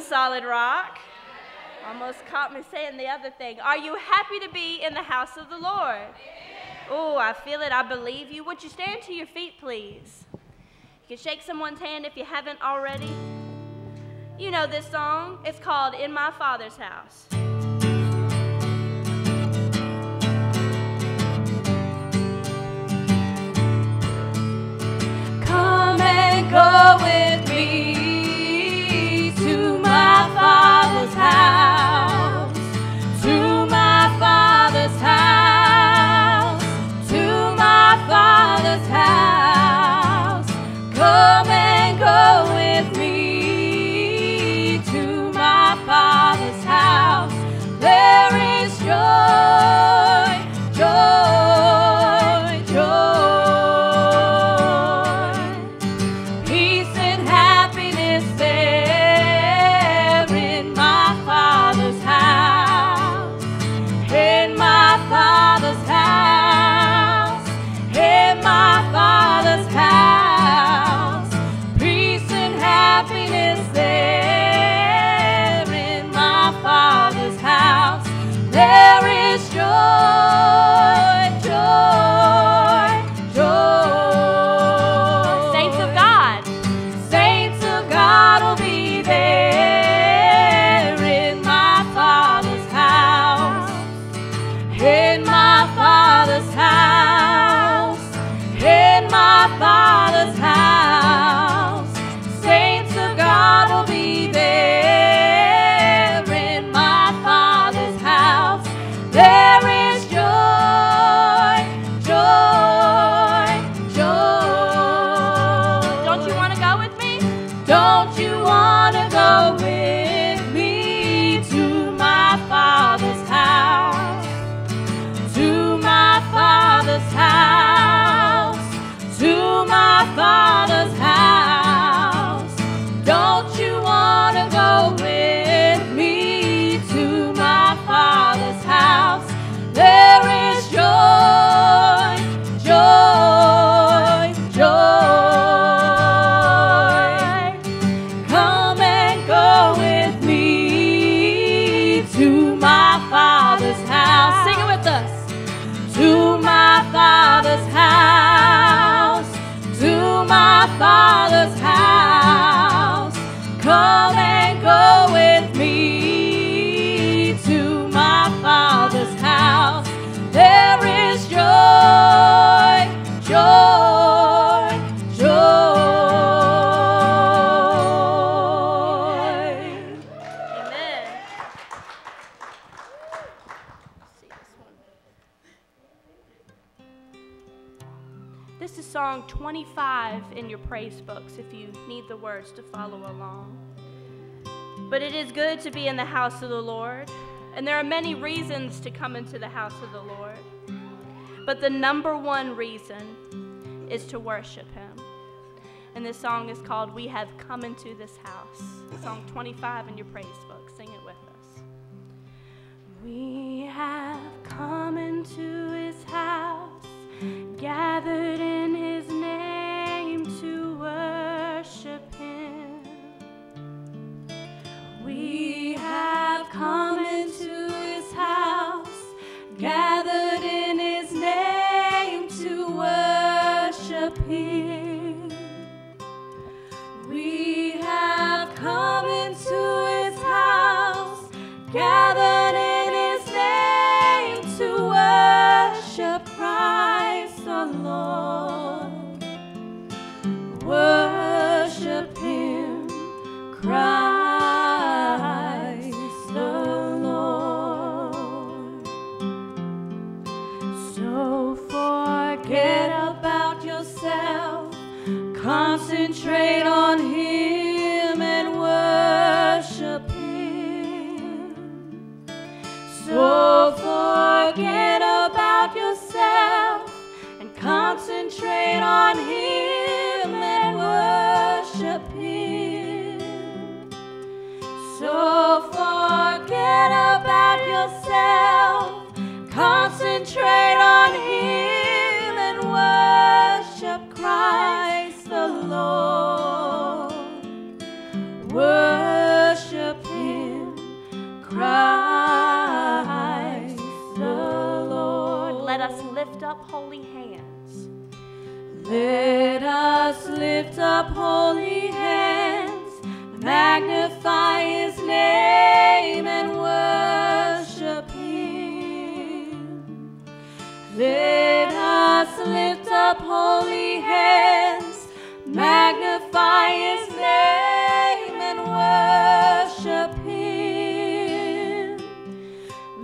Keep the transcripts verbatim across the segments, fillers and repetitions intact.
Solid Rock. Almost caught me saying the other thing. Are you happy to be in the house of the Lord? Oh, I feel it. I believe you. Would you stand to your feet, please? You can shake someone's hand if you haven't already. You know this song. It's called In My Father's House. Come and go with me. Father's house, to my Father's house, to my Father's house, come and go with me, to my Father's house, there is joy, joy. To follow along. But it is good to be in the house of the Lord, and there are many reasons to come into the house of the Lord, but the number one reason is to worship him. And this song is called We Have Come Into This House, Psalm twenty-five in your praise book. Sing it with us. We have come into his house, gathered in his name to worship. We have come into his house, gathered in his name to worship him. We have Worship Him, Christ the Lord. Let us lift up holy hands. Let us lift up holy hands, magnify His name and worship Him. Let us lift up holy hands, magnify His name and worship Him.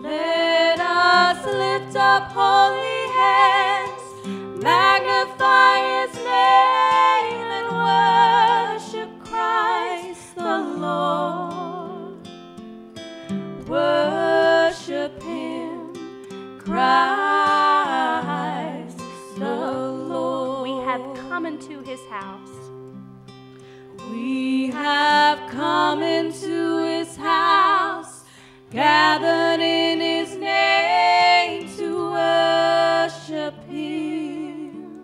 Let us lift up holy hands, magnify His name and worship Christ the Lord. Worship Him, Christ the Lord. We have come into His house. We have come into His house, gathered in His name to worship Him.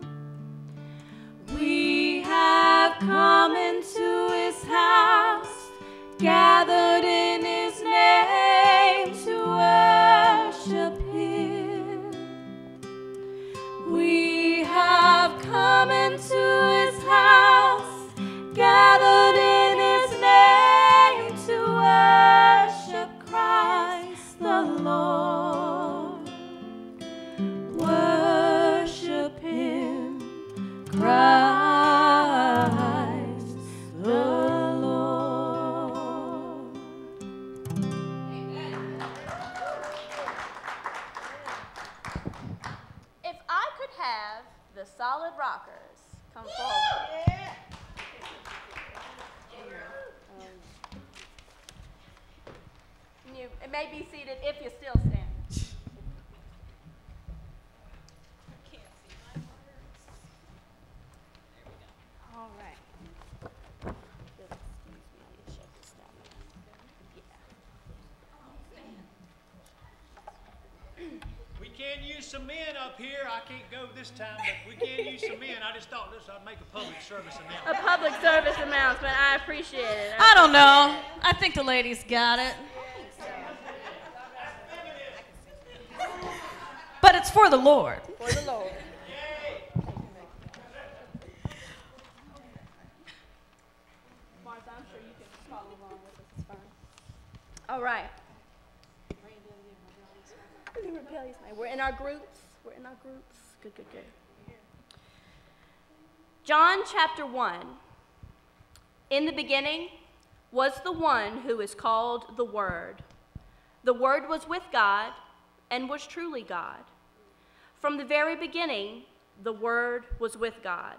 We have come into His house, gathered in His name to worship Him. We have come into His house, gathered in His name to worship Christ the Lord. Worship Him, Christ the Lord. Amen. If I could have the Solid Rockers come forward. Yeah. You may be seated if you're still standing. I can't see my words. All right. You'll excuse me. I need to shut this down. Yeah. We can use some men up here. I can't go this time, but we can use some men. I just thought this I'd make a public service announcement. A public service announcement. I appreciate it. I, I don't know. I think the ladies got it. But it's for the Lord. For the Lord. Mars, I'm sure you can follow along with us. It's fine. All right. We're in our groups. We're in our groups. Good, good, good. John chapter one. In the beginning was the one who is called the Word. The Word was with God and was truly God. From the very beginning, the Word was with God.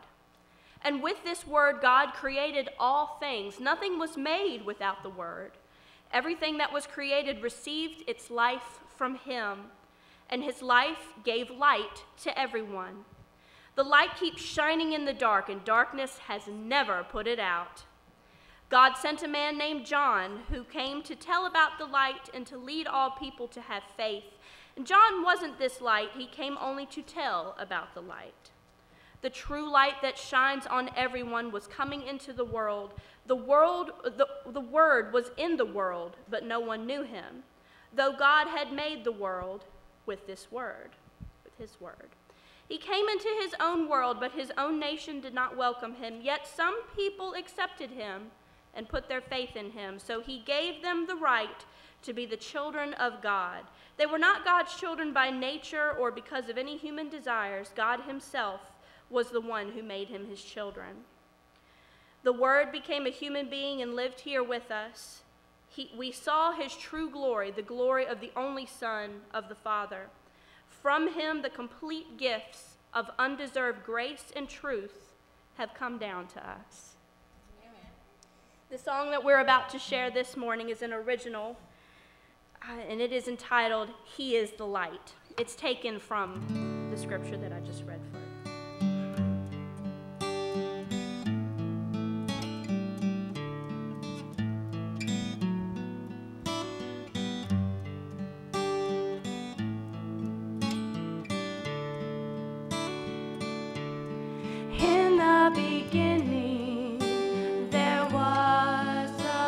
And with this Word, God created all things. Nothing was made without the Word. Everything that was created received its life from Him, and His life gave light to everyone. The light keeps shining in the dark, and darkness has never put it out. God sent a man named John who came to tell about the light and to lead all people to have faith. And John wasn't this light. He came only to tell about the light. The true light that shines on everyone was coming into the world. The world, the, the Word was in the world, but no one knew Him, though God had made the world with this Word, with His Word. He came into His own world, but His own nation did not welcome Him. Yet some people accepted Him and put their faith in Him. So He gave them the right to be the children of God. They were not God's children by nature or because of any human desires. God Himself was the one who made Him His children. The Word became a human being and lived here with us. He, we saw His true glory, the glory of the only Son of the Father. From Him, the complete gifts of undeserved grace and truth have come down to us. The song that we're about to share this morning is an original, uh, and it is entitled, He is the Light. It's taken from the scripture that I just read for you. In the beginning, there was a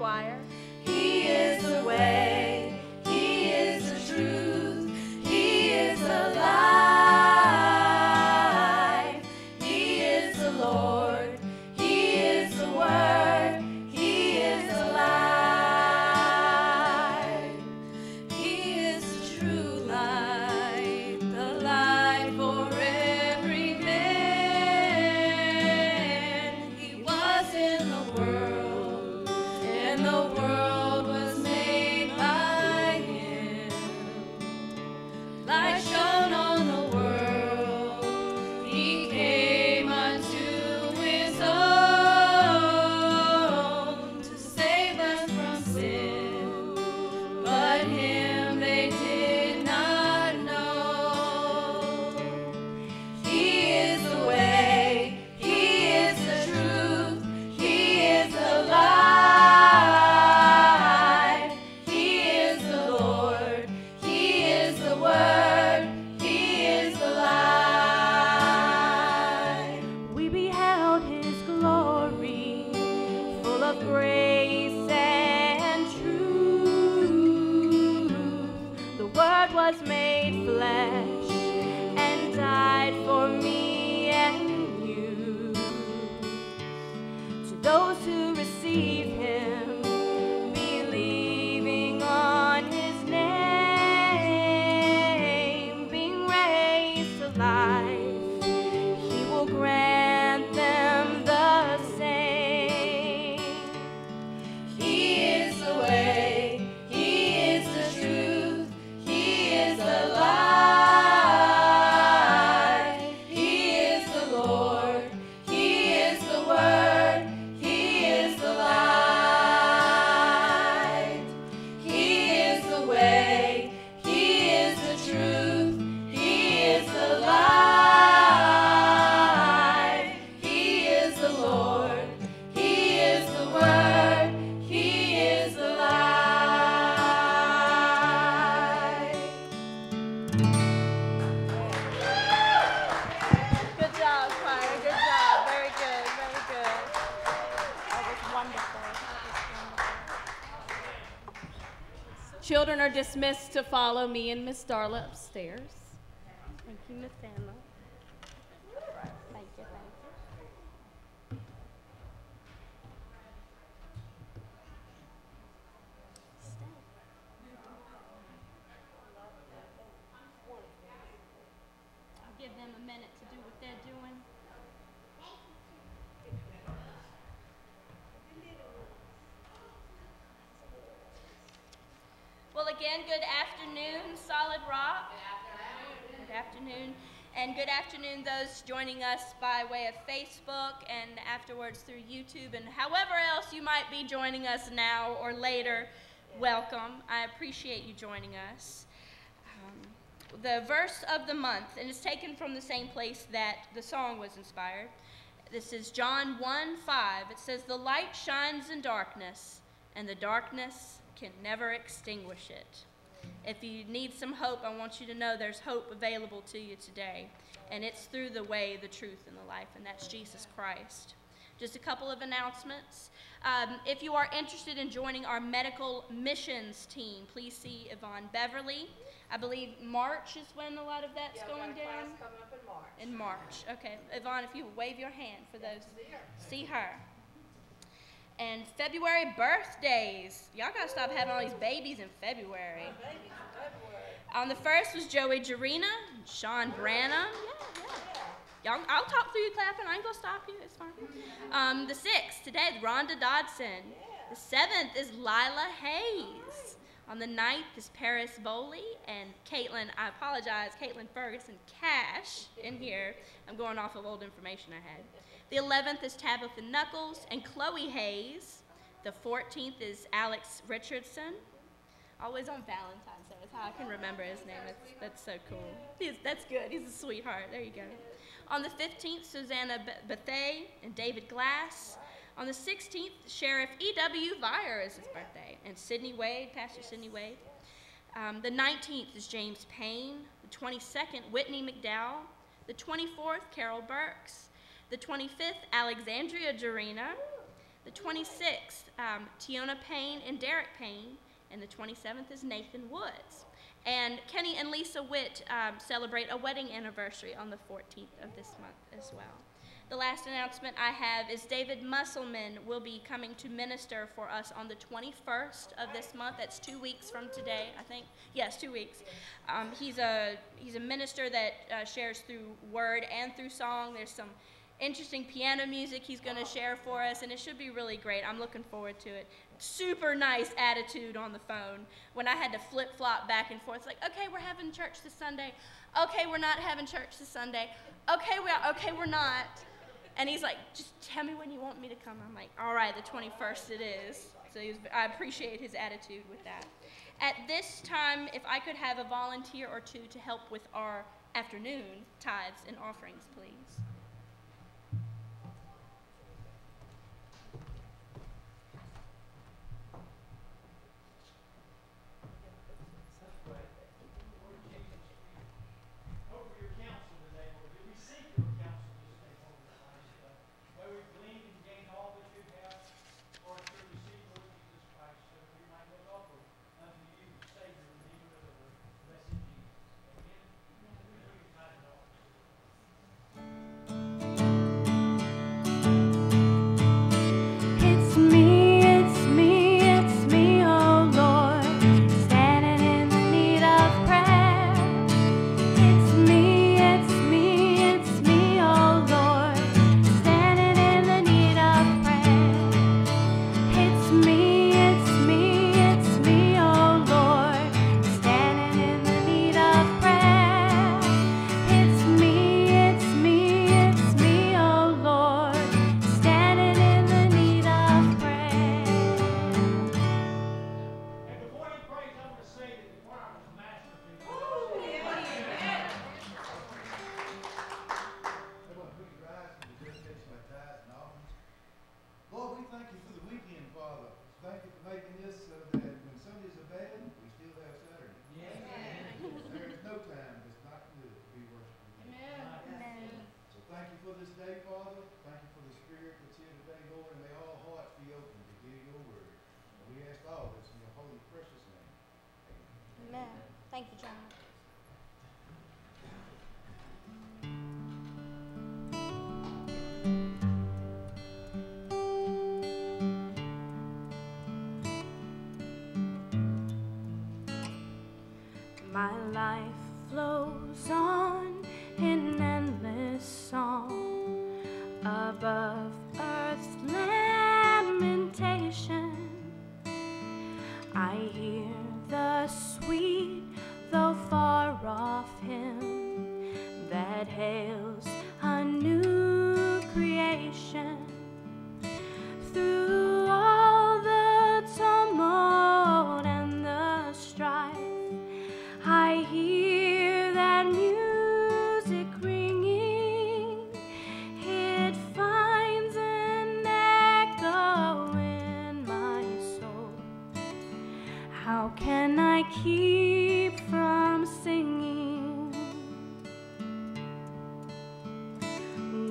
choir. He is the way, he is the truth, he is the life. He is the Lord, he is the word, he is alive. He is the true light, the light for every man. He was in the world, and the world light shone on the world, he came unto his own to save them from sin, but him they did not know. He is the way, he is the truth, he is the life, he is the Lord, he is the word. Children are dismissed to follow me and Miss Darla upstairs. Thank you, Miss Anna. Thank you, thank you. I'll give them a minute to do what they're doing. Again, good afternoon, Solid Rock. Good afternoon. Good afternoon. And good afternoon those joining us by way of Facebook and afterwards through YouTube and however else you might be joining us now or later, welcome. I appreciate you joining us. Um, the verse of the month, and it's taken from the same place that the song was inspired. This is John one five. It says, "The light shines in darkness, and the darkness can never extinguish it." If you need some hope, I want you to know there's hope available to you today, and it's through the way, the truth, and the life, and that's Jesus Christ. Just a couple of announcements. Um, if you are interested in joining our medical missions team, please see Yvonne Beverly. I believe March is when a lot of that's yeah, going down. Class coming up in March. In March, okay. Yvonne, if you would wave your hand for those. See her. See her. And February birthdays. Y'all gotta stop having all these babies in February. Babies in February. On the first was Joey Jerena, Sean Branham. Yeah, yeah. Y'all, I'll talk through you clapping. I ain't gonna stop you. It's fine. Um, the sixth today, Rhonda Dodson. Yeah. The seventh is Lila Hayes. On the ninth is Paris Bowley and Caitlin, I apologize, Caitlin Ferguson Cash in here. I'm going off of old information I had. The eleventh is Tabitha Knuckles and Chloe Hayes. The fourteenth is Alex Richardson. Always on Valentine's Day, that's how I can remember his name. That's, that's so cool. He's, that's good, he's a sweetheart, there you go. On the fifteenth, Susanna Bethea and David Glass. On the sixteenth, Sheriff E W Vier is his birthday, and Sydney Wade, Pastor Sydney Wade. Um, the nineteenth is James Payne. The twenty-second, Whitney McDowell. The twenty-fourth, Carol Burks. The twenty-fifth, Alexandria Dorena. The twenty-sixth, um, Tiona Payne and Derek Payne, and the twenty-seventh is Nathan Woods. And Kenny and Lisa Witt um, celebrate a wedding anniversary on the fourteenth of this month as well. The last announcement I have is David Musselman will be coming to minister for us on the twenty-first of this month. That's two weeks from today, I think. Yes, two weeks. Um, he's a he's a minister that uh, shares through word and through song. There's some interesting piano music he's going to share for us, and it should be really great. I'm looking forward to it. Super nice attitude on the phone. When I had to flip-flop back and forth, it's like, okay, we're having church this Sunday. Okay, we're not having church this Sunday. Okay, we are. Okay, we're not. And he's like, just tell me when you want me to come. I'm like, all right, the twenty-first it is. So he was, I appreciate his attitude with that. At this time, if I could have a volunteer or two to help with our afternoon tithes and offerings, please. My life flows on in endless song above earth's lamentation. I hear the sweet though far off hymn that hails a new creation. Through all the tumult and the strife, I hear that music ringing. It finds an echo in my soul. How can I keep from singing?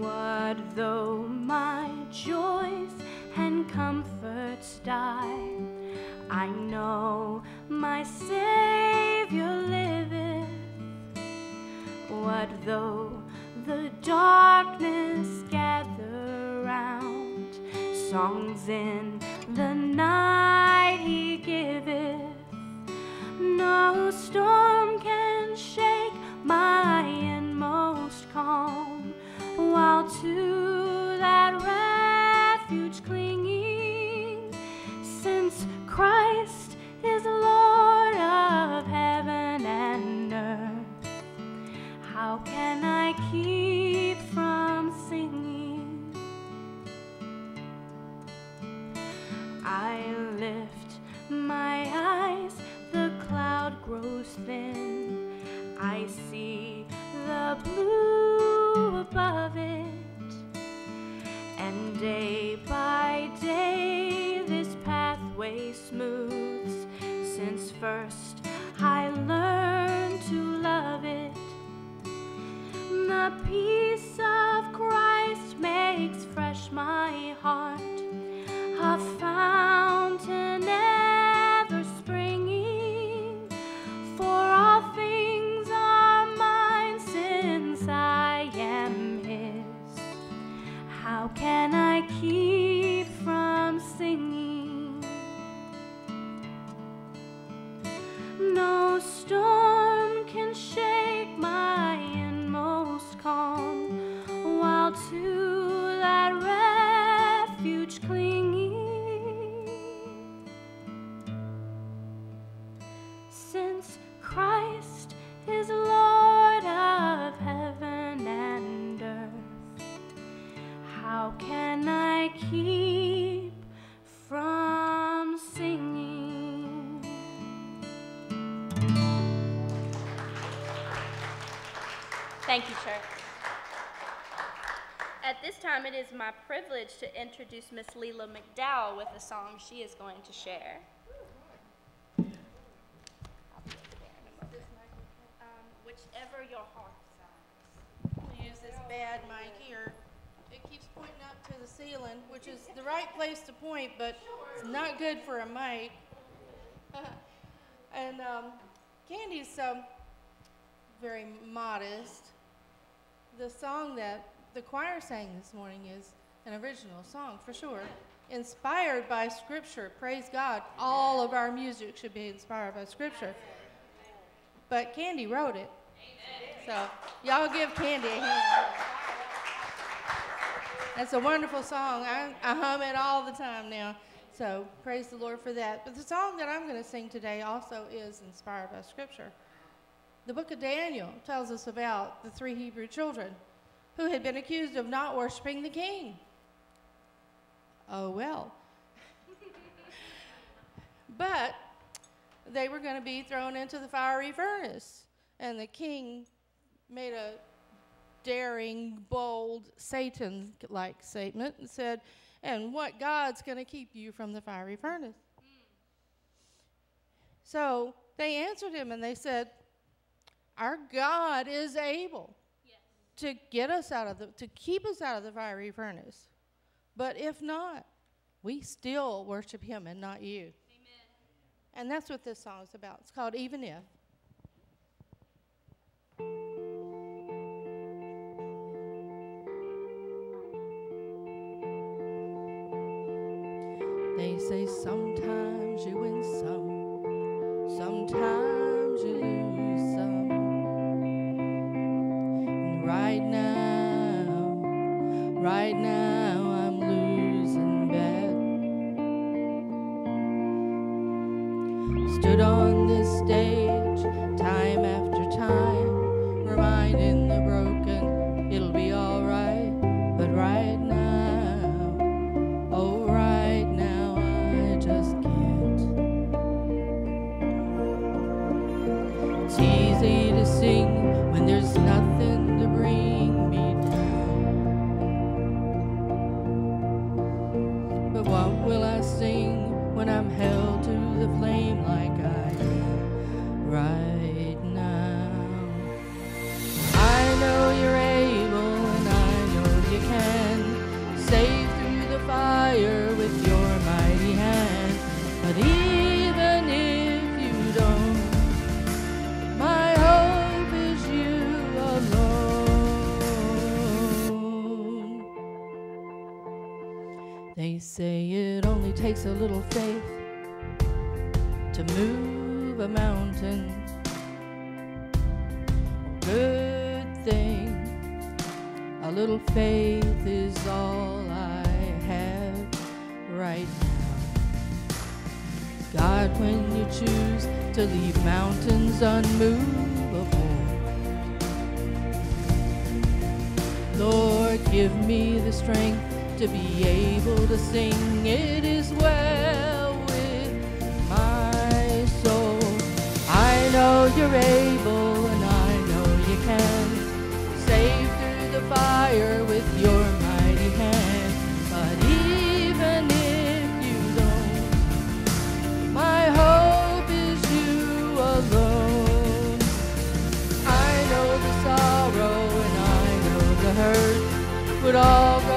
What though my joys and comforts die? I know my Savior liveth. What though the darkness gather round? Songs in the night he giveth. No storm can shake my inmost calm, while to that refuge clinging, since Christ is Lord of heaven and earth, how can I keep from singing? I lift my eyes, the cloud grows thin. I see the blue above it, and day by day this pathway smooths. Since first I learned to love it, the peace of Christ makes fresh my heart. Thank you, church. At this time, it is my privilege to introduce Miss Lila McDowell with a song she is going to share. I'll be there in a moment. Um, whichever your heart desires. We use this bad mic here. It keeps pointing up to the ceiling, which is the right place to point, but it's not good for a mic. And um, Candy's um, very modest. The song that the choir sang this morning is an original song, for sure. Inspired by Scripture. Praise God. All of our music should be inspired by Scripture. But Candy wrote it. Amen. So y'all give Candy a hand. That's a wonderful song. I, I hum it all the time now. So praise the Lord for that. But the song that I'm going to sing today also is inspired by Scripture. The book of Daniel tells us about the three Hebrew children who had been accused of not worshiping the king. Oh, well. But they were going to be thrown into the fiery furnace. And the king made a daring, bold, Satan-like statement and said, "And what God's going to keep you from the fiery furnace?" Mm. So they answered him and they said, "Our God is able yes. to get us out of the, to keep us out of the fiery furnace. But if not, we still worship him and not you." Amen. And that's what this song is about. It's called "Even If." They say sometimes you win some, sometimes you lose. Right now, right now, I'm losing bad. Stood on this stage, time after time, reminding the broken, it'll be all right. But right now, oh, right now, I just can't. It's easy to sing when there's nothing bring me down. But what will I sing when I'm held to the flame like I am right now? I know you're able and I know you can save through the fire with your mighty hand. But even if you don't, my hope is you alone. They say it only takes a little faith to move a mountain. Good thing, a little faith is all I have right now. God, when you choose to leave mountains unmovable, Lord, give me the strength to be able to sing, "It is well with my soul." I know you're able and I know you can save through the fire with your mighty hand. But even if you don't, my hope is you alone. I know the sorrow and I know the hurt would all go.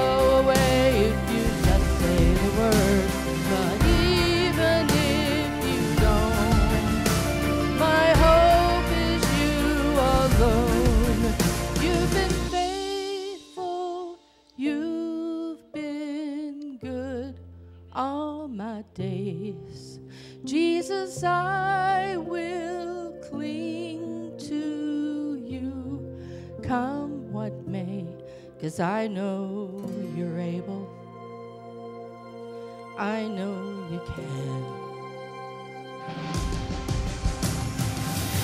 Days, Jesus, I will clean. 'Cause I know you're able, I know you can.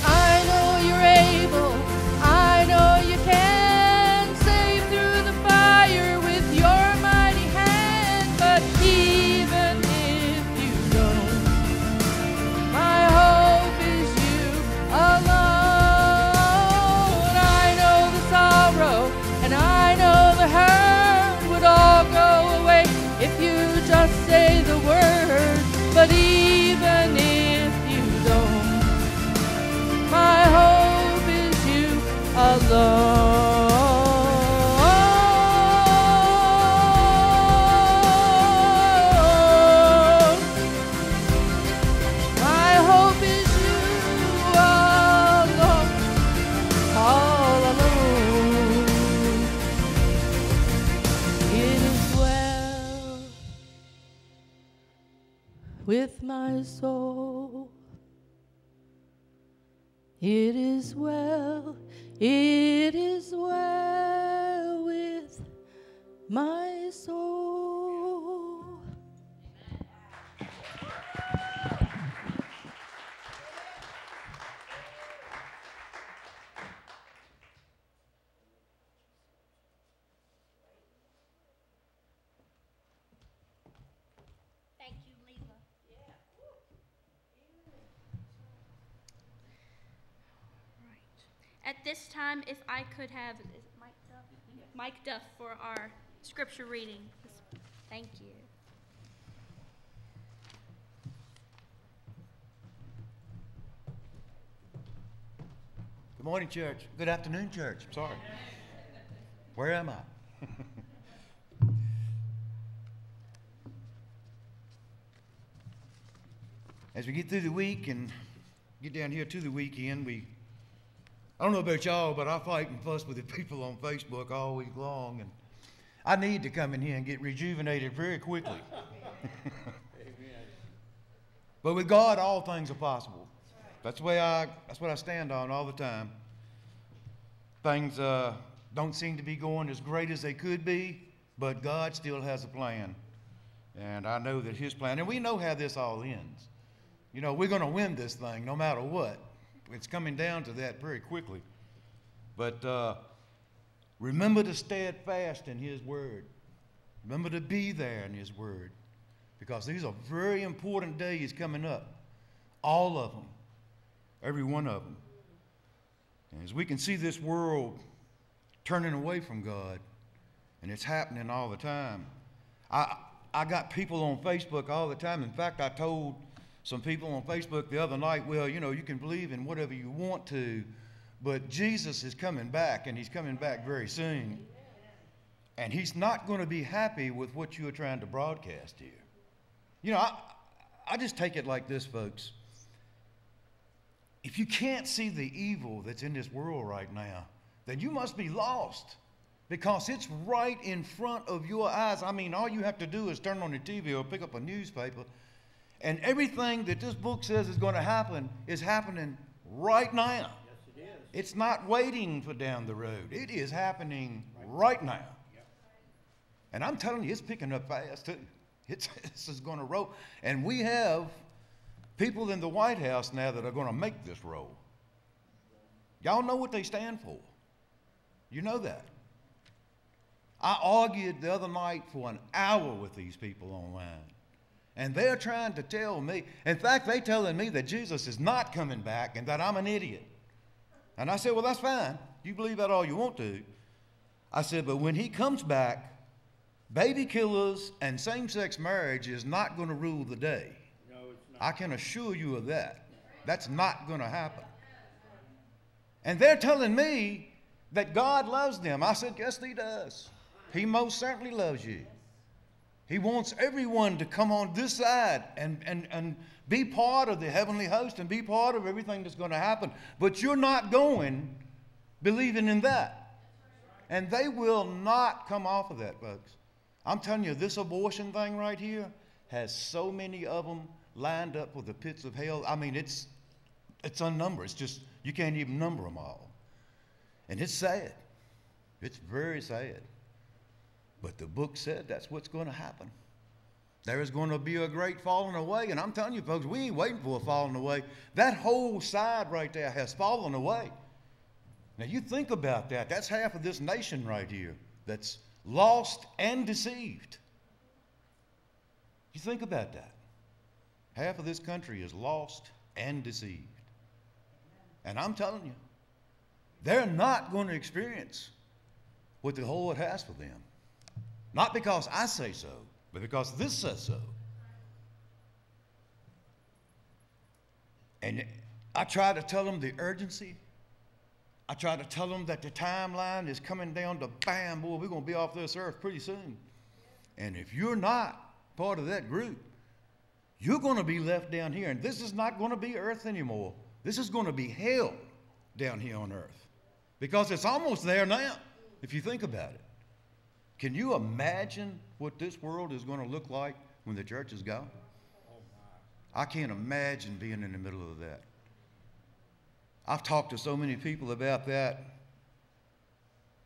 I know you're able, I know you can save through the fire with your mighty hand. But even if you don't, my hope is you alone. I know the sorrow and I know the hurt would all go away if you just say the word. But even if you don't, my hope is you alone. My hope is you alone, all alone. It is well with my soul, it is well, it is well with my soul. Thank you, Lila. Yeah. At this time, if I could have Mike Duff, Mike Duff for our scripture reading. Thank you. Good morning, church. Good afternoon, church. I'm sorry. Where am I? As we get through the week and get down here to the weekend, we I don't know about y'all, but I fight and fuss with the people on Facebook all week long, and I need to come in here and get rejuvenated very quickly. Amen. But with God, all things are possible. That's the way I, that's what I stand on all the time. Things uh, don't seem to be going as great as they could be, but God still has a plan, and I know that His plan, and we know how this all ends. You know, we're going to win this thing no matter what. It's coming down to that very quickly. But uh, remember to steadfast in His word. Remember to be there in His word, because these are very important days coming up. All of them. Every one of them. And as we can see this world turning away from God, and it's happening all the time. I, I got people on Facebook all the time. In fact, I told some people on Facebook the other night, well, you know, you can believe in whatever you want to, but Jesus is coming back, and He's coming back very soon. And He's not going to be happy with what you are trying to broadcast here. You know, I, I just take it like this, folks. If you can't see the evil that's in this world right now, then you must be lost, because it's right in front of your eyes. I mean, all you have to do is turn on the T V or pick up a newspaper, and everything that this book says is going to happen is happening right now. Yes, it is. It's not waiting for down the road. It is happening right, right now. Yep. And I'm telling you, it's picking up fast, too. It's, this is going to roll. And we have people in the White House now that are going to make this roll. Y'all know what they stand for. You know that. I argued the other night for an hour with these people online. And they're trying to tell me, in fact, they're telling me that Jesus is not coming back and that I'm an idiot. And I said, well, that's fine. You believe that all you want to. I said, but when He comes back, baby killers and same-sex marriage is not going to rule the day. No, it's not. I can assure you of that. That's not going to happen. And they're telling me that God loves them. I said, yes, He does. He most certainly loves you. He wants everyone to come on this side and, and, and be part of the heavenly host and be part of everything that's going to happen. But you're not going believing in that. And they will not come off of that, folks. I'm telling you, this abortion thing right here has so many of them lined up for the pits of hell. I mean, it's, it's unnumbered. It's just, you can't even number them all. And it's sad. It's very sad. But the book said that's what's going to happen. There is going to be a great falling away. And I'm telling you, folks, we ain't waiting for a falling away. That whole side right there has fallen away. Now, you think about that. That's half of this nation right here that's lost and deceived. You think about that. Half of this country is lost and deceived. And I'm telling you, they're not going to experience what the Lord has for them. Not because I say so, but because this says so. And I try to tell them the urgency. I try to tell them that the timeline is coming down to bam, boy, we're going to be off this earth pretty soon. And if you're not part of that group, you're going to be left down here. And this is not going to be earth anymore. This is going to be hell down here on earth. Because it's almost there now, if you think about it. Can you imagine what this world is going to look like when the church is gone? I can't imagine being in the middle of that. I've talked to so many people about that,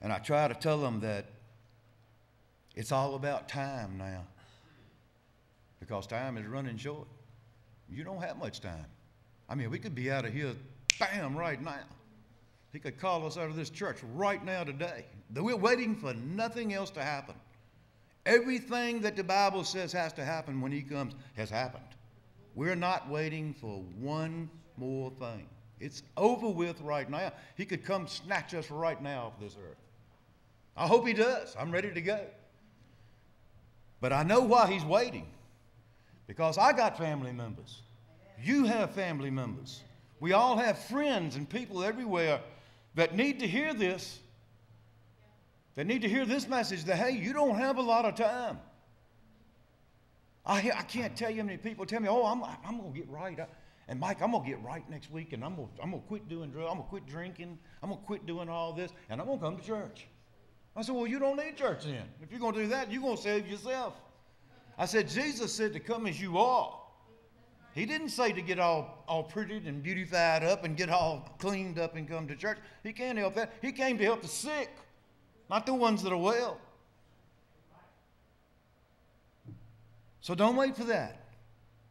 and I try to tell them that it's all about time now, because time is running short. You don't have much time. I mean, we could be out of here, bam, right now. He could call us out of this church right now today. We're waiting for nothing else to happen. Everything that the Bible says has to happen when he comes has happened. We're not waiting for one more thing. It's over with right now. He could come snatch us right now off this earth. I hope he does. I'm ready to go. But I know why he's waiting. Because I got family members. You have family members. We all have friends and people everywhere that need to hear this. They need to hear this message that, hey, you don't have a lot of time. I, hear, I can't tell you how many people tell me, oh, I'm, I'm going to get right. I, and, Mike, I'm going to get right next week, and I'm going I'm to quit doing drugs. I'm going to quit drinking. I'm going to quit doing all this, and I'm going to come to church. I said, well, you don't need church then. If you're going to do that, you're going to save yourself. I said, Jesus said to come as you are. He didn't say to get all, all prettied and beautified up and get all cleaned up and come to church. He can't help that. He came to help the sick. Not the ones that are well. So don't wait for that.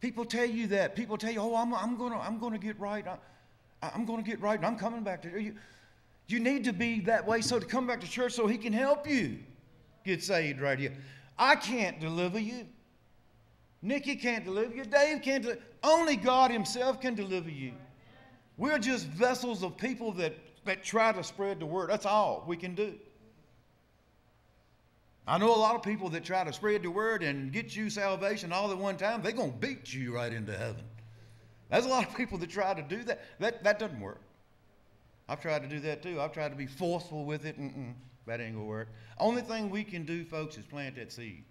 People tell you that. People tell you, oh, I'm, I'm going to I'm gonna get right. I, I'm going to get right, and I'm coming back to church. You, you need to be that way so to come back to church so he can help you get saved right here. I can't deliver you. Nikki can't deliver you. Dave can't deliver you. Only God himself can deliver you. We're just vessels of people that, that try to spread the word. That's all we can do. I know a lot of people that try to spread the word and get you salvation all at one time. They're going to beat you right into heaven. There's a lot of people that try to do that. That, that doesn't work. I've tried to do that too. I've tried to be forceful with it. Mm-mm, that ain't going to work. Only thing we can do, folks, is plant that seed.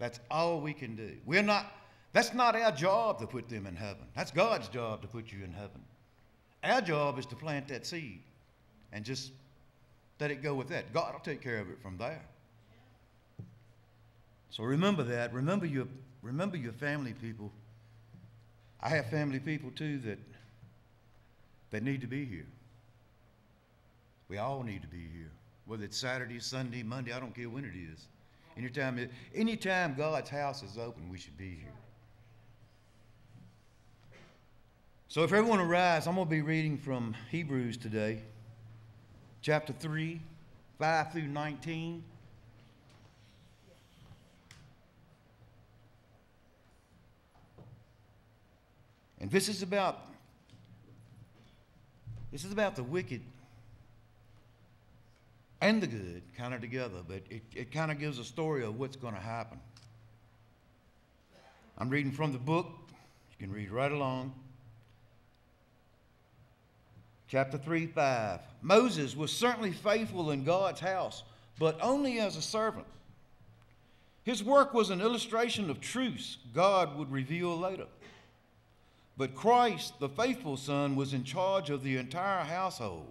That's all we can do. We're not, that's not our job to put them in heaven. That's God's job to put you in heaven. Our job is to plant that seed and just let it go with that. God will take care of it from there. So remember that. Remember your, remember your family people. I have family people, too, that, that need to be here. We all need to be here, whether it's Saturday, Sunday, Monday, I don't care when it is. Anytime, it, anytime God's house is open, we should be here. So if everyone arise, I'm going to be reading from Hebrews today, chapter three, five through nineteen. And this is about, this is about the wicked and the good kind of together, but it, it kind of gives a story of what's going to happen. I'm reading from the book. You can read right along. Chapter three, five. Moses was certainly faithful in God's house, but only as a servant. His work was an illustration of truths God would reveal later. But Christ, the faithful son, was in charge of the entire household.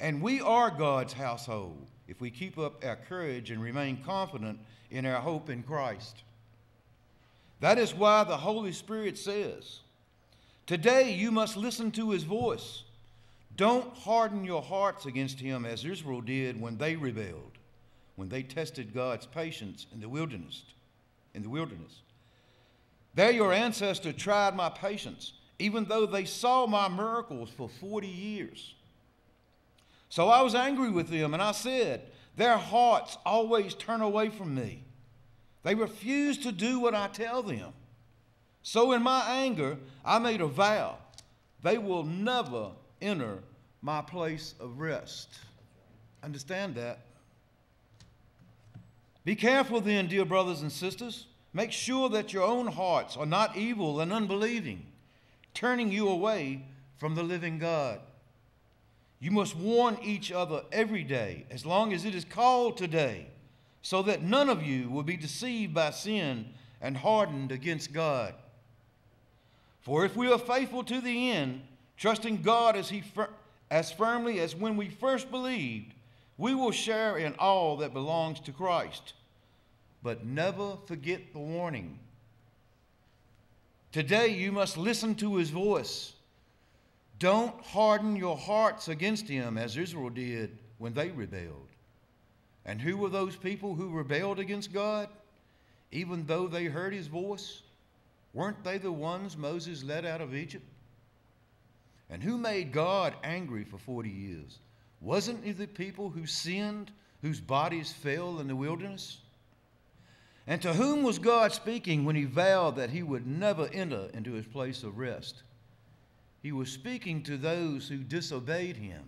And we are God's household if we keep up our courage and remain confident in our hope in Christ. That is why the Holy Spirit says, today you must listen to his voice. Don't harden your hearts against him as Israel did when they rebelled, when they tested God's patience in the wilderness. In the wilderness. There your ancestors tried my patience, even though they saw my miracles for forty years. So I was angry with them, and I said, their hearts always turn away from me. They refuse to do what I tell them. So in my anger, I made a vow. They will never enter my place of rest. Understand that. Be careful then, dear brothers and sisters. Make sure that your own hearts are not evil and unbelieving, turning you away from the living God. You must warn each other every day, as long as it is called today, so that none of you will be deceived by sin and hardened against God. For if we are faithful to the end, trusting God as, he fir- as firmly as when we first believed, we will share in all that belongs to Christ. But never forget the warning. Today you must listen to his voice. Don't harden your hearts against him as Israel did when they rebelled. And who were those people who rebelled against God? Even though they heard his voice, weren't they the ones Moses led out of Egypt? And who made God angry for forty years? Wasn't it the people who sinned, whose bodies fell in the wilderness? And to whom was God speaking when he vowed that he would never enter into his place of rest? He was speaking to those who disobeyed him.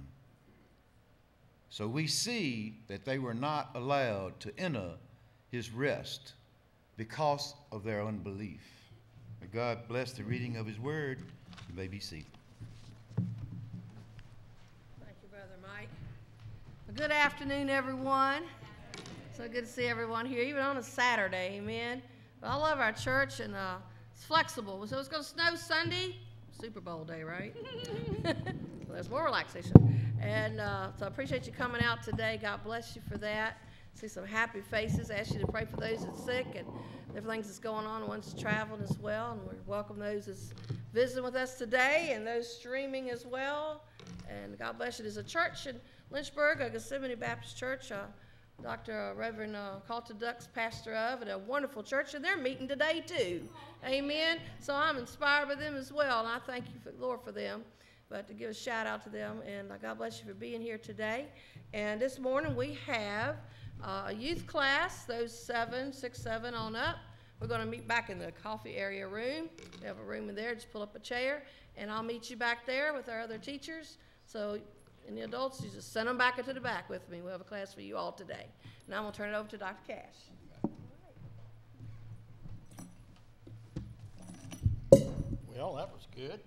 So we see that they were not allowed to enter his rest because of their unbelief. May God bless the reading of his word. You may be seated. Thank you, Brother Mike. Well, good afternoon, everyone. So good to see everyone here, even on a Saturday, amen. But I love our church, and uh, it's flexible. So it's going to snow Sunday. Super Bowl day, right? So there's more relaxation. And uh, so I appreciate you coming out today. God bless you for that. See some happy faces. I ask you to pray for those that's sick and everything that's going on, ones traveling as well. And we welcome those that's visiting with us today and those streaming as well. And God bless you. There's a church in Lynchburg, a Gethsemane Baptist Church. Uh, Doctor Reverend uh, Carlton Dux, pastor of, and a wonderful church, and they're meeting today too. Amen. So I'm inspired by them as well, and I thank you, for, Lord, for them. But to give a shout out to them, and uh, God bless you for being here today. And this morning we have uh, a youth class, those seven, six, seven on up. We're going to meet back in the coffee area room. We have a room in there. Just pull up a chair, and I'll meet you back there with our other teachers. So. And the adults, you just send them back into the back with me. We'll have a class for you all today. And I'm going to turn it over to Doctor Cash. Well, that was good.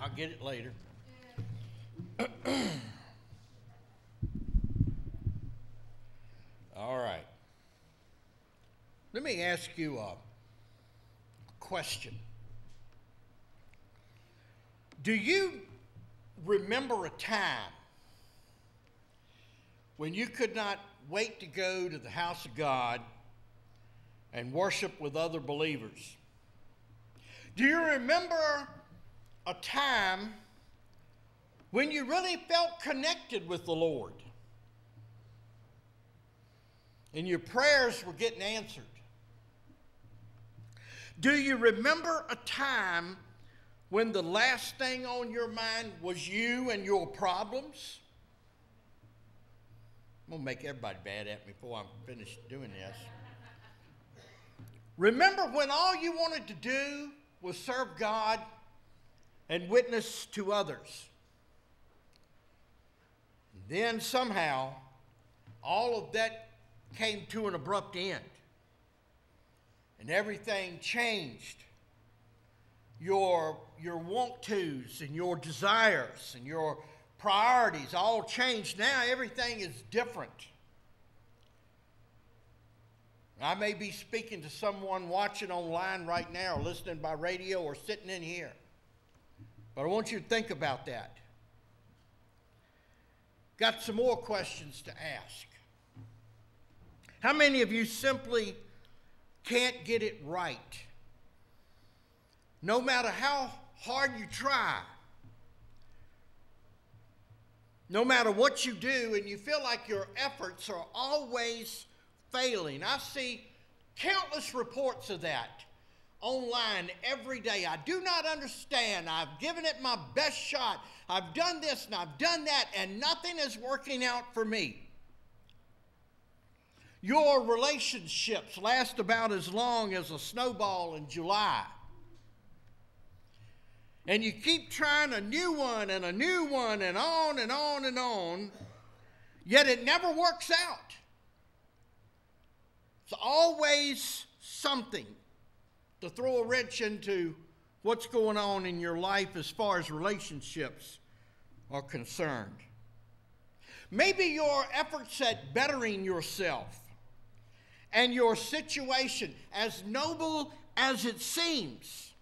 I'll get it later. Yeah. All right. Let me ask you a question. Do you remember a time when you could not wait to go to the house of God and worship with other believers? Do you remember a time when you really felt connected with the Lord and your prayers were getting answered? Do you remember a time when the last thing on your mind was you and your problems? I'm going to make everybody bad at me before I'm finished doing this. Remember when all you wanted to do was serve God and witness to others? Then somehow, all of that came to an abrupt end, and everything changed. Your, your want-tos and your desires and your priorities all changed. Now everything is different. I may be speaking to someone watching online right now or listening by radio or sitting in here. But I want you to think about that. Got some more questions to ask. How many of you simply can't get it right? No matter how hard you try, No matter what you do, and you feel like your efforts are always failing. I see countless reports of that online every day. I do not understand. I've given it my best shot. I've done this and I've done that, and nothing is working out for me. Your relationships last about as long as a snowball in July. And you keep trying a new one and a new one and on and on and on, yet it never works out. It's always something to throw a wrench into what's going on in your life as far as relationships are concerned. Maybe your efforts at bettering yourself and your situation, as noble as it seems,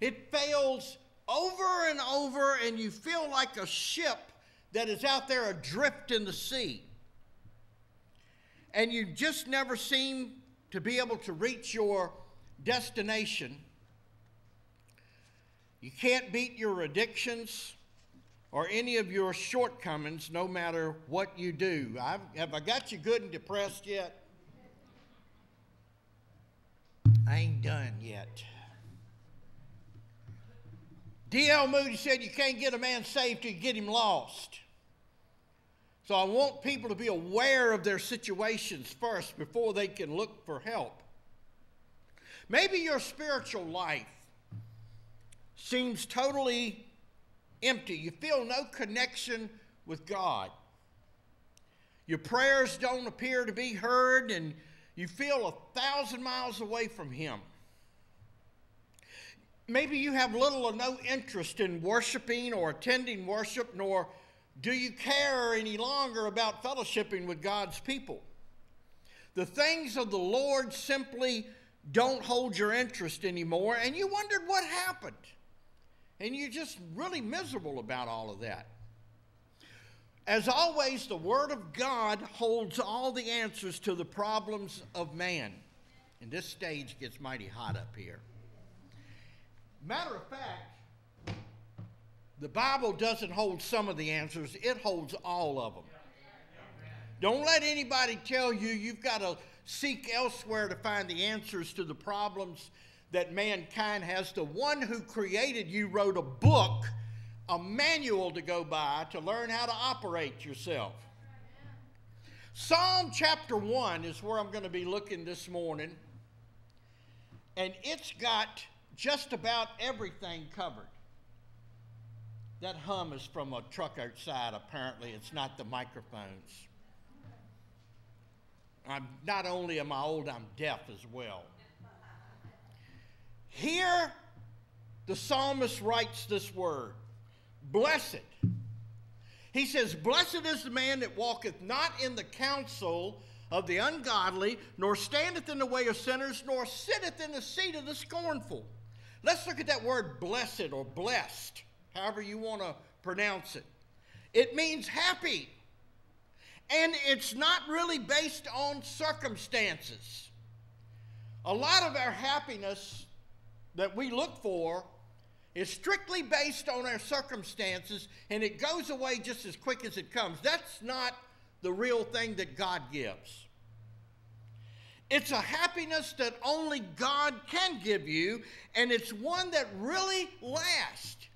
it fails over and over, and you feel like a ship that is out there adrift in the sea. And you just never seem to be able to reach your destination. You can't beat your addictions or any of your shortcomings, no matter what you do. I've, have I got you good and depressed yet? I ain't done yet. D L Moody said, you can't get a man saved till you get him lost. So I want people to be aware of their situations first before they can look for help. Maybe your spiritual life seems totally empty. You feel no connection with God. Your prayers don't appear to be heard, and you feel a thousand miles away from Him. Maybe you have little or no interest in worshiping or attending worship, nor do you care any longer about fellowshipping with God's people. The things of the Lord simply don't hold your interest anymore, and you wondered what happened. And you're just really miserable about all of that. As always, the Word of God holds all the answers to the problems of man. And this stage gets mighty hot up here. Matter of fact, the Bible doesn't hold some of the answers. It holds all of them. Don't let anybody tell you you've got to seek elsewhere to find the answers to the problems that mankind has. The one who created you wrote a book, a manual to go by to learn how to operate yourself. Psalm chapter one is where I'm going to be looking this morning. And it's got just about everything covered. That hum is from a truck outside, apparently. It's not the microphones. I'm not only am I old, I'm deaf as well. Here, the psalmist writes this word, blessed. He says, blessed is the man that walketh not in the counsel of the ungodly, nor standeth in the way of sinners, nor sitteth in the seat of the scornful. Let's look at that word blessed or blessed, however you want to pronounce it. It means happy. And it's not really based on circumstances. A lot of our happiness that we look for is strictly based on our circumstances, and it goes away just as quick as it comes. That's not the real thing that God gives. It's a happiness that only God can give you, and it's one that really lasts.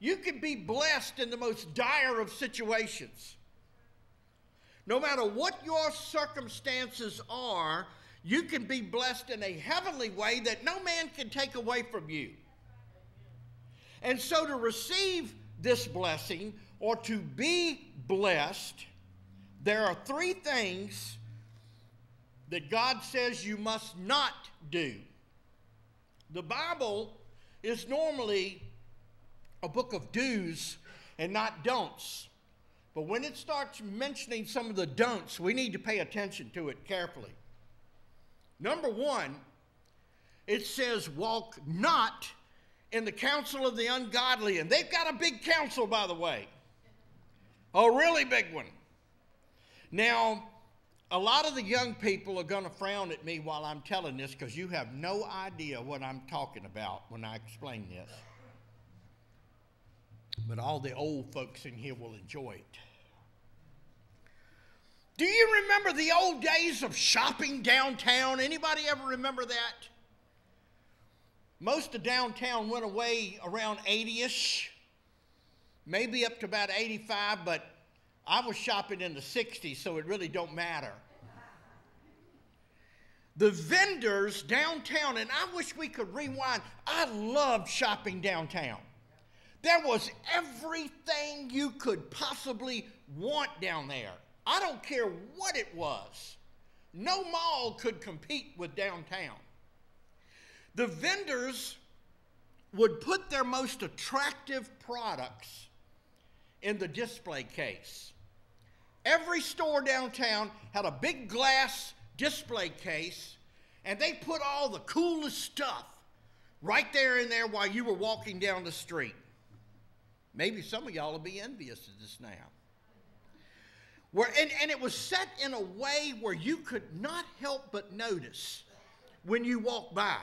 You can be blessed in the most dire of situations. No matter what your circumstances are, you can be blessed in a heavenly way that no man can take away from you. And so to receive this blessing or to be blessed, there are three things that God says you must not do. The Bible is normally a book of do's and not don'ts. But when it starts mentioning some of the don'ts, we need to pay attention to it carefully. Number one, it says, walk not in the counsel of the ungodly. And they've got a big counsel, by the way. A really big one. Now, a lot of the young people are going to frown at me while I'm telling this, because you have no idea what I'm talking about when I explain this. but all the old folks in here will enjoy it. Do you remember the old days of shopping downtown? Anybody ever remember that? Most of downtown went away around eighty-ish, maybe up to about eighty-five, but I was shopping in the sixties, so it really don't matter. The vendors downtown, and I wish we could rewind. I loved shopping downtown. There was everything you could possibly want down there. I don't care what it was. No mall could compete with downtown. The vendors would put their most attractive products in the display case. Every store downtown had a big glass display case, and they put all the coolest stuff right there in there while you were walking down the street. Maybe some of y'all will be envious of this now. Where, and, and it was set in a way where you could not help but notice when you walked by.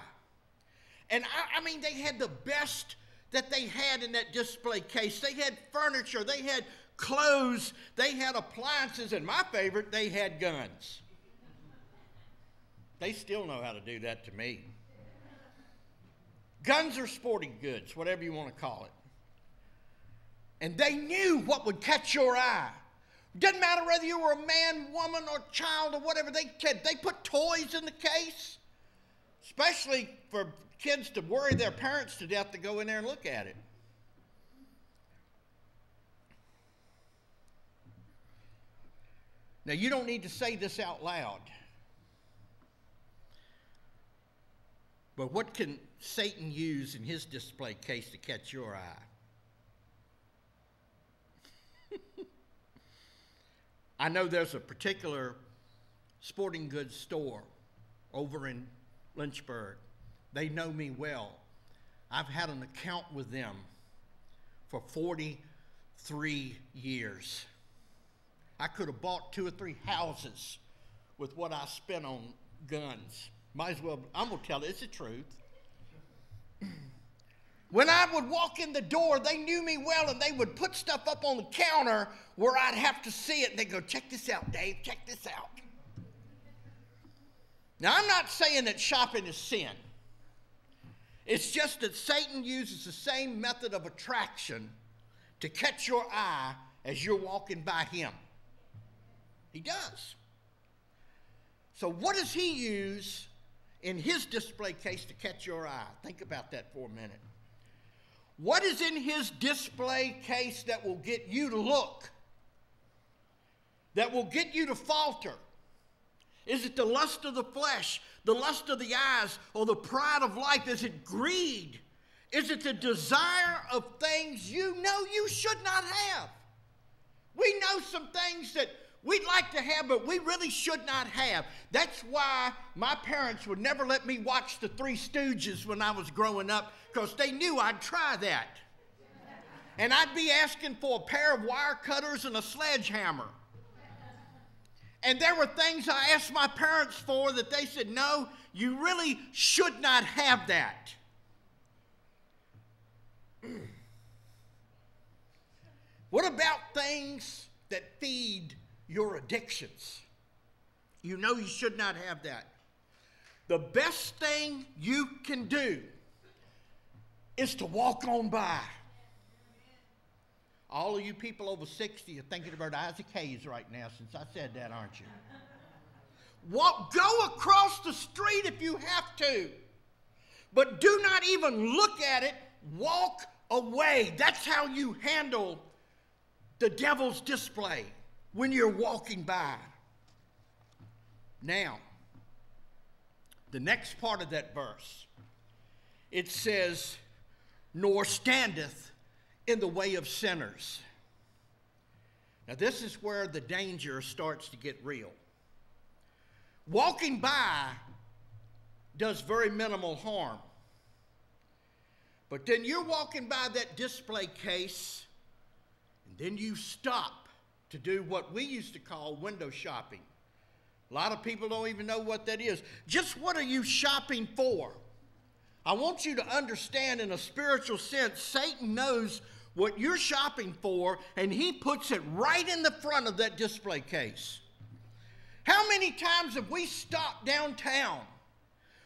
And I, I mean, they had the best that they had in that display case. They had furniture, they had clothes, they had appliances, and my favorite, they had guns. They still know how to do that to me. Guns or sporting goods, whatever you want to call it. And they knew what would catch your eye. Didn't matter whether you were a man, woman, or child, or whatever. They they put toys in the case, especially for kids to worry their parents to death to go in there and look at it. Now, you don't need to say this out loud, but what can Satan use in his display case to catch your eye? I know there's a particular sporting goods store over in Lynchburg. They know me well. I've had an account with them for forty-three years. I could have bought two or three houses with what I spent on guns. Might as well, I'm gonna tell it, it's the truth. When I would walk in the door, they knew me well, and they would put stuff up on the counter where I'd have to see it, and they'd go, check this out, Dave, check this out. Now, I'm not saying that shopping is sin. It's just that Satan uses the same method of attraction to catch your eye as you're walking by him. He does. So what does he use in his display case to catch your eye? Think about that for a minute. What is in his display case that will get you to look? That will get you to falter? Is it the lust of the flesh, the lust of the eyes, or the pride of life? Is it greed? Is it the desire of things you know you should not have? We know some things that we'd like to have, but we really should not have. That's why my parents would never let me watch the Three Stooges when I was growing up, because they knew I'd try that. And I'd be asking for a pair of wire cutters and a sledgehammer. And there were things I asked my parents for that they said, no, you really should not have that. What about things that feed your addictions? You know you should not have that. The best thing you can do is to walk on by. All of you people over sixty are thinking about Isaac Hayes right now since I said that, aren't you? Walk, go across the street if you have to, but do not even look at it. Walk away. That's how you handle the devil's display. When you're walking by. Now, the next part of that verse, it says, nor standeth in the way of sinners. Now, this is where the danger starts to get real. Walking by does very minimal harm. But then you're walking by that display case, and then you stop to do what we used to call window shopping. A lot of people don't even know what that is. Just what are you shopping for? I want you to understand in a spiritual sense, Satan knows what you're shopping for, and he puts it right in the front of that display case. How many times have we stopped downtown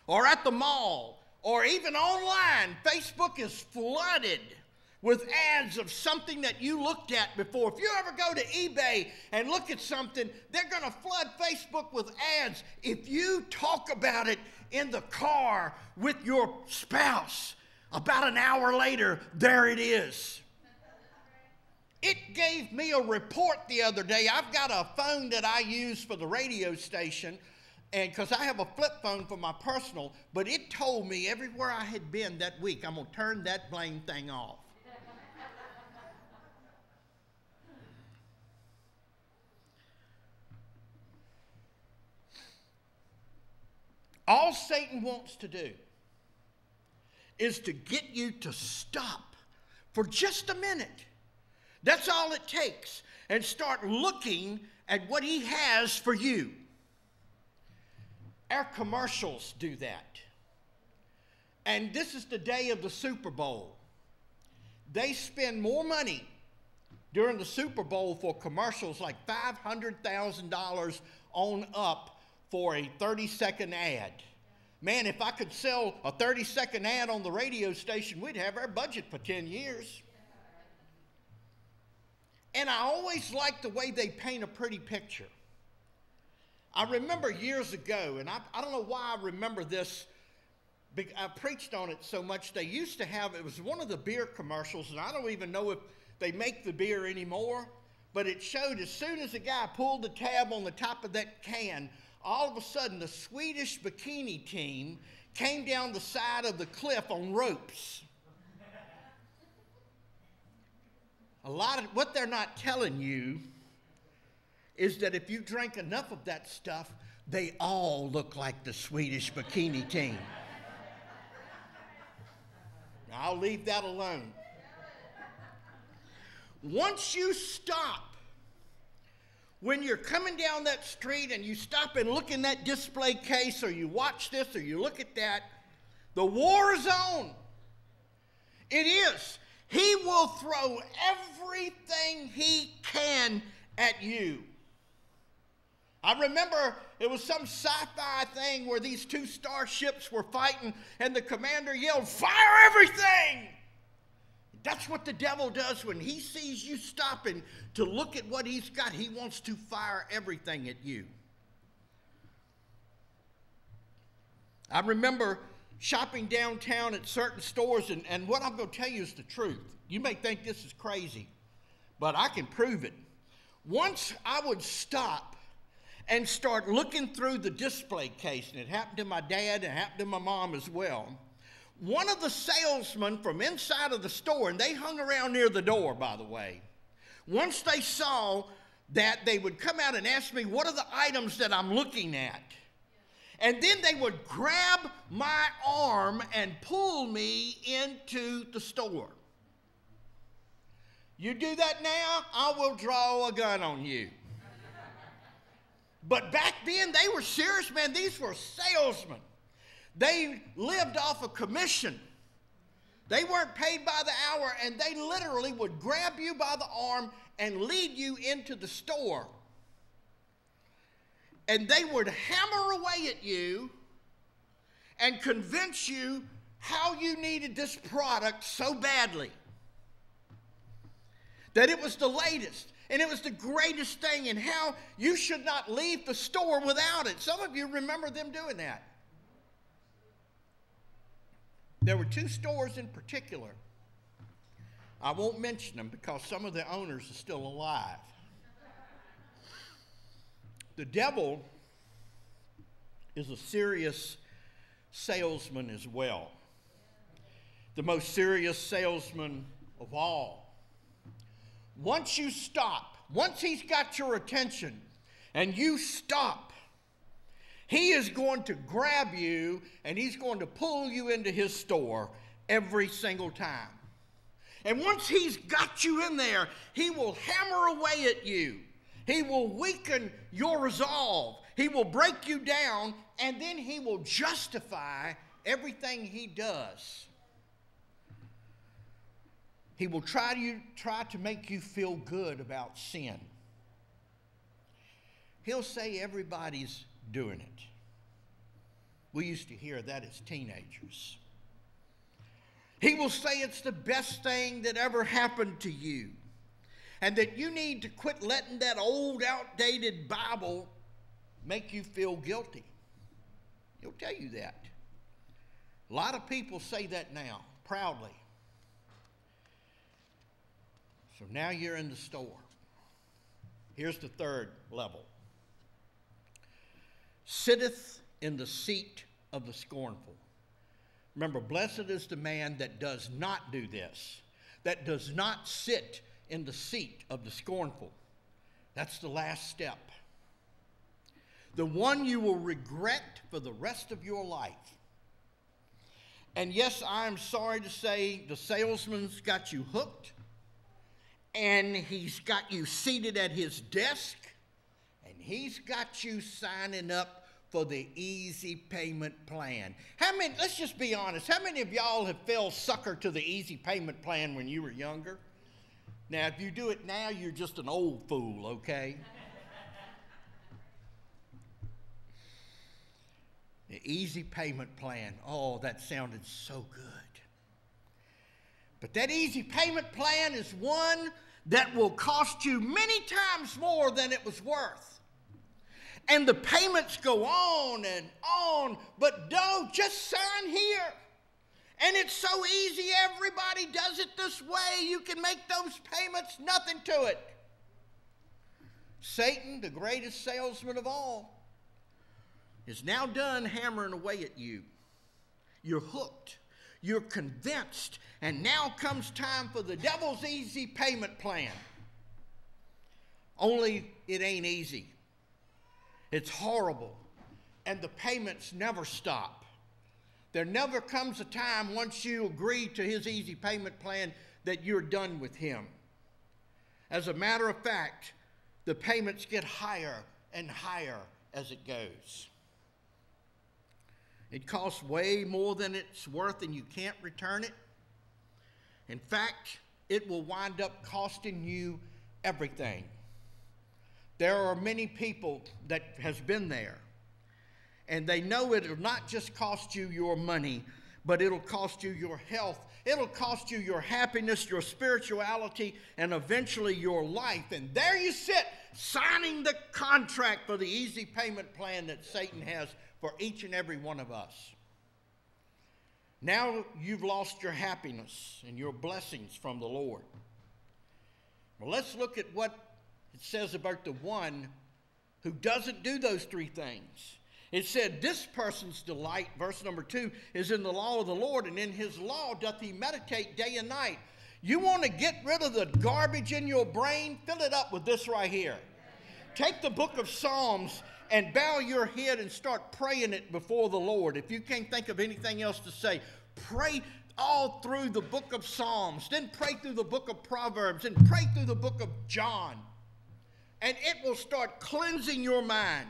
or at the mall or even online? Facebook is flooded with ads of something that you looked at before. If you ever go to eBay and look at something, they're going to flood Facebook with ads. If you talk about it in the car with your spouse, about an hour later, there it is. It gave me a report the other day. I've got a phone that I use for the radio station, and because I have a flip phone for my personal, but it told me everywhere I had been that week. I'm going to turn that blame thing off. All Satan wants to do is to get you to stop for just a minute. That's all it takes. And start looking at what he has for you. Our commercials do that. And this is the day of the Super Bowl. They spend more money during the Super Bowl for commercials, like five hundred thousand dollars on up for a thirty-second ad. Man, if I could sell a thirty-second ad on the radio station, we'd have our budget for ten years. And I always like the way they paint a pretty picture. I remember years ago, and I, I don't know why I remember this. I preached on it so much. They used to have, it was one of the beer commercials, and I don't even know if they make the beer anymore, but it showed as soon as the guy pulled the tab on the top of that can, all of a sudden, the Swedish bikini team came down the side of the cliff on ropes. A lot of what they're not telling you is that if you drink enough of that stuff, they all look like the Swedish bikini team. Now, I'll leave that alone. Once you stop, when you're coming down that street and you stop and look in that display case, or you watch this, or you look at that, the war is on. It is. He will throw everything he can at you. I remember it was some sci-fi thing where these two starships were fighting and the commander yelled, "Fire everything!" That's what the devil does when he sees you stopping to look at what he's got. He wants to fire everything at you. I remember shopping downtown at certain stores, and, and what I'm going to tell you is the truth. You may think this is crazy, but I can prove it. Once I would stop and start looking through the display case, and it happened to my dad, and it happened to my mom as well. One of the salesmen from inside of the store, and they hung around near the door, by the way. Once they saw that, they would come out and ask me, what are the items that I'm looking at? And then they would grab my arm and pull me into the store. You do that now, I will draw a gun on you. But back then, they were serious, man. These were salesmen. They lived off a commission. They weren't paid by the hour, and they literally would grab you by the arm and lead you into the store. And they would hammer away at you and convince you how you needed this product so badly. That it was the latest. And it was the greatest thing, and how you should not leave the store without it. Some of you remember them doing that. There were two stores in particular. I won't mention them because some of the owners are still alive. The devil is a serious salesman as well. The most serious salesman of all. Once you stop, once he's got your attention and you stop, he is going to grab you, and he's going to pull you into his store every single time. And once he's got you in there, he will hammer away at you. He will weaken your resolve. He will break you down, and then he will justify everything he does. He will try to, try to make you feel good about sin. He'll say everybody's doing it. We used to hear that as teenagers. He will say it's the best thing that ever happened to you, and that you need to quit letting that old, outdated Bible make you feel guilty. He'll tell you that. A lot of people say that now, proudly. So now you're in the store. Here's the third level. Sitteth in the seat of the scornful. Remember, blessed is the man that does not do this, that does not sit in the seat of the scornful. That's the last step. The one you will regret for the rest of your life. And yes, I'm sorry to say the salesman's got you hooked, and he's got you seated at his desk, and he's got you signing up for the easy payment plan. How many, let's just be honest, how many of y'all have fell sucker to the easy payment plan when you were younger? Now, if you do it now, you're just an old fool, okay? The easy payment plan, oh, that sounded so good. But that easy payment plan is one that will cost you many times more than it was worth. And the payments go on and on, but don't, just sign here. And it's so easy, everybody does it this way. You can make those payments, nothing to it. Satan, the greatest salesman of all, is now done hammering away at you. You're hooked, you're convinced, and now comes time for the devil's easy payment plan. Only it ain't easy. It's horrible, and the payments never stop. There never comes a time once you agree to his easy payment plan that you're done with him. As a matter of fact, the payments get higher and higher as it goes. It costs way more than it's worth, and you can't return it. In fact, it will wind up costing you everything. There are many people that has been there, and they know it will not just cost you your money, but it'll cost you your health. It'll cost you your happiness, your spirituality, and eventually your life. And there you sit, signing the contract for the easy payment plan that Satan has for each and every one of us. Now you've lost your happiness and your blessings from the Lord. Well, let's look at what it says about the one who doesn't do those three things. It said, this person's delight, verse number two, is in the law of the Lord, and in his law doth he meditate day and night. You want to get rid of the garbage in your brain? Fill it up with this right here. Take the book of Psalms and bow your head and start praying it before the Lord. If you can't think of anything else to say, pray all through the book of Psalms. Then pray through the book of Proverbs, and pray through the book of John. And it will start cleansing your mind.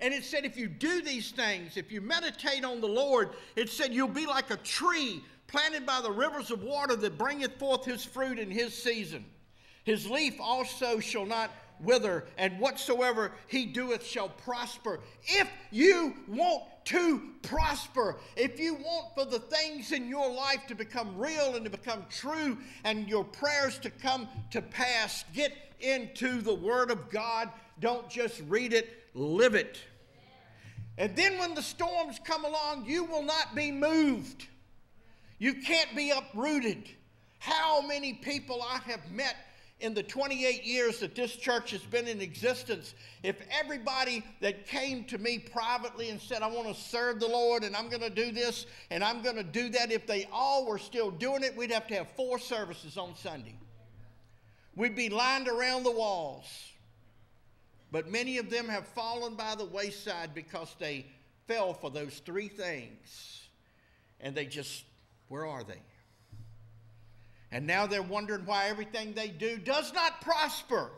And it said if you do these things, if you meditate on the Lord, it said you'll be like a tree planted by the rivers of water that bringeth forth his fruit in his season. His leaf also shall not wither, and whatsoever he doeth shall prosper. If you want to prosper, if you want for the things in your life to become real and to become true and your prayers to come to pass, get into the Word of God. Don't just read it, live it. And then when the storms come along, you will not be moved. You can't be uprooted. How many people I have met in the twenty-eight years that this church has been in existence, if everybody that came to me privately and said, I want to serve the Lord and I'm going to do this and I'm going to do that, if they all were still doing it, we'd have to have four services on Sunday. We'd be lined around the walls. But many of them have fallen by the wayside because they fell for those three things. And they just, where are they? And now they're wondering why everything they do does not prosper.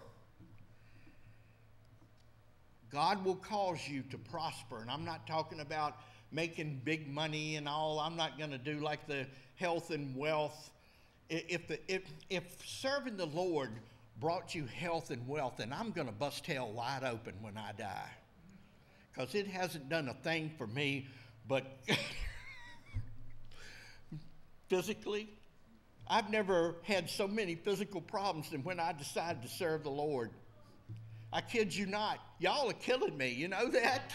God will cause you to prosper. And I'm not talking about making big money and all. I'm not going to do like the health and wealth if the if, if serving the Lord brought you health and wealth, then I'm going to bust hell wide open when I die, because it hasn't done a thing for me, but physically, I've never had so many physical problems than when I decided to serve the Lord. I kid you not. Y'all are killing me, you know that?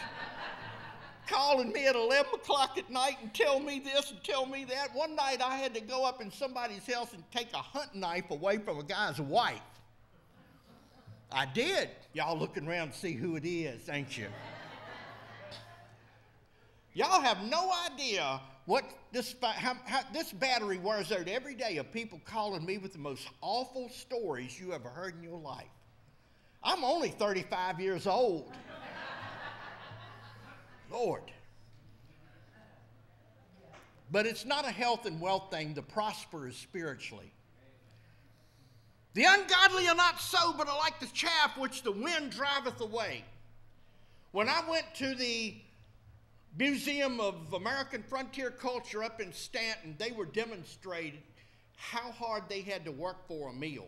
Calling me at eleven o'clock at night and tell me this and tell me that. One night I had to go up in somebody's house and take a hunt knife away from a guy's wife. I did. Y'all looking around to see who it is, ain't you? Y'all have no idea what this, how, how, this battery wears out every day of people calling me with the most awful stories you ever heard in your life. I'm only thirty-five years old. Lord. But it's not a health and wealth thing to prosper is spiritually. The ungodly are not so, but are like the chaff which the wind driveth away. When I went to the Museum of American Frontier Culture up in Stanton, they were demonstrating how hard they had to work for a meal.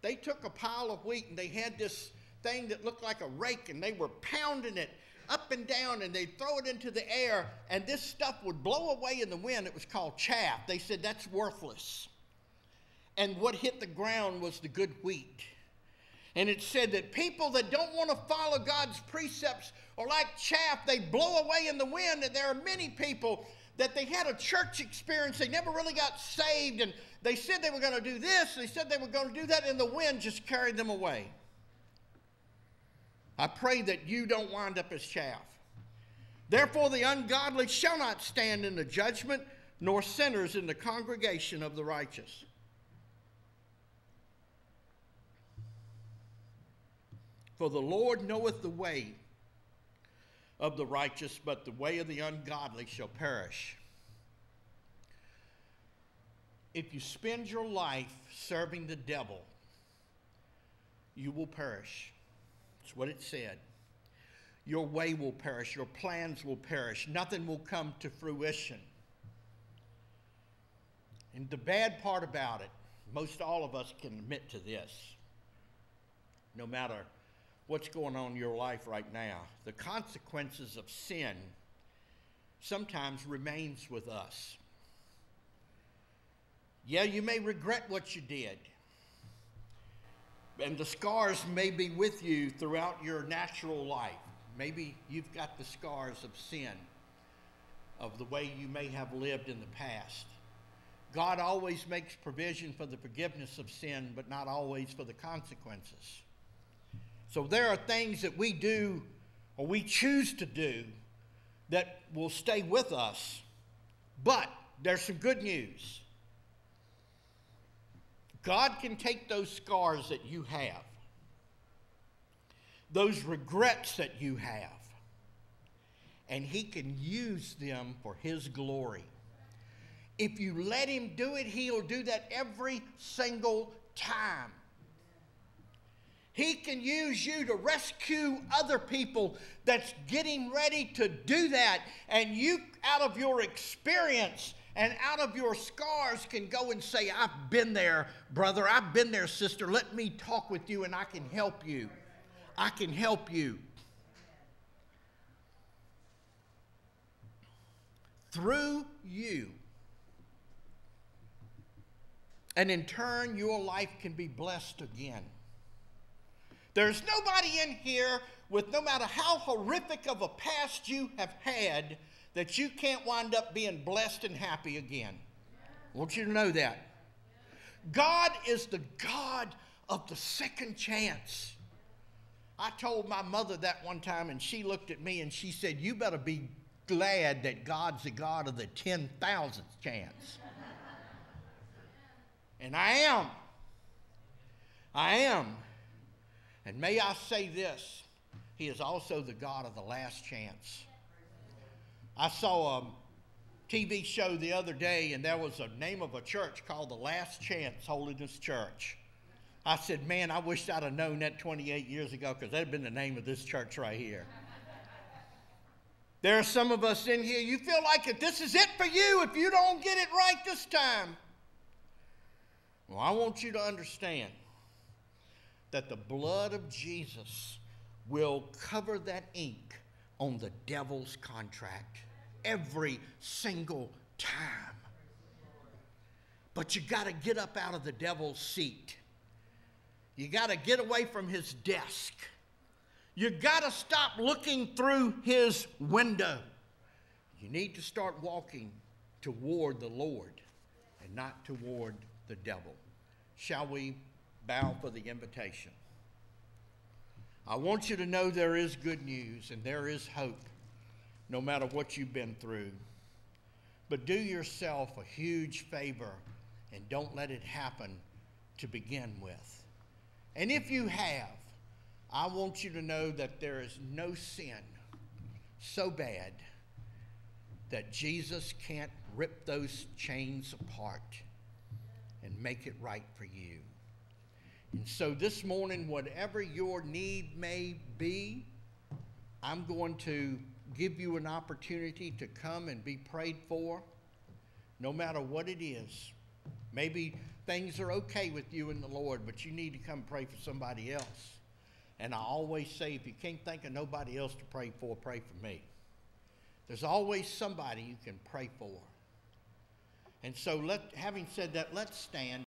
They took a pile of wheat and they had this thing that looked like a rake, and they were pounding it up and down, and they'd throw it into the air, and this stuff would blow away in the wind. It was called chaff. They said that's worthless. And what hit the ground was the good wheat. And it said that people that don't want to follow God's precepts are like chaff. They blow away in the wind, and there are many people that they had a church experience. They never really got saved, and they said they were going to do this. They said they were going to do that, and the wind just carried them away. I pray that you don't wind up as chaff. Therefore, the ungodly shall not stand in the judgment, nor sinners in the congregation of the righteous. For the Lord knoweth the way of the righteous, but the way of the ungodly shall perish. If you spend your life serving the devil, you will perish. That's what it said. Your way will perish. Your plans will perish. Nothing will come to fruition. And the bad part about it, most all of us can admit to this, no matter what's going on in your life right now, the consequences of sin sometimes remains with us. Yeah, you may regret what you did, and the scars may be with you throughout your natural life. Maybe you've got the scars of sin, of the way you may have lived in the past. God always makes provision for the forgiveness of sin, but not always for the consequences. So there are things that we do or we choose to do that will stay with us, but there's some good news. God can take those scars that you have, those regrets that you have, and he can use them for his glory. If you let him do it, he'll do that every single time. He can use you to rescue other people that's getting ready to do that, and you, out of your experience, and out of your scars, can go and say, I've been there, brother. I've been there, sister. Let me talk with you, and I can help you. I can help you. Through you. And in turn, your life can be blessed again. There's nobody in here with, no matter how horrific of a past you have had, that you can't wind up being blessed and happy again. I want you to know that. God is the God of the second chance. I told my mother that one time, and she looked at me and she said, you better be glad that God's the God of the ten thousandth chance. And I am. I am. And may I say this, he is also the God of the last chance. I saw a T V show the other day, and there was a name of a church called The Last Chance Holiness Church. I said, man, I wish I'd have known that twenty-eight years ago, because that had been the name of this church right here. There are some of us in here, you feel like if this is it for you, if you don't get it right this time. Well, I want you to understand that the blood of Jesus will cover that ink on the devil's contract every single time. But you got to get up out of the devil's seat. You got to get away from his desk. You got to stop looking through his window. You need to start walking toward the Lord and not toward the devil. Shall we bow for the invitation? I want you to know there is good news and there is hope, no matter what you've been through. But do yourself a huge favor and don't let it happen to begin with. And if you have, I want you to know that there is no sin so bad that Jesus can't rip those chains apart and make it right for you. And so this morning, whatever your need may be, I'm going to give you an opportunity to come and be prayed for, no matter what it is. Maybe things are okay with you and the Lord, but you need to come pray for somebody else. And I always say, if you can't think of nobody else to pray for, pray for me. There's always somebody you can pray for. And so, let, having said that, let's stand.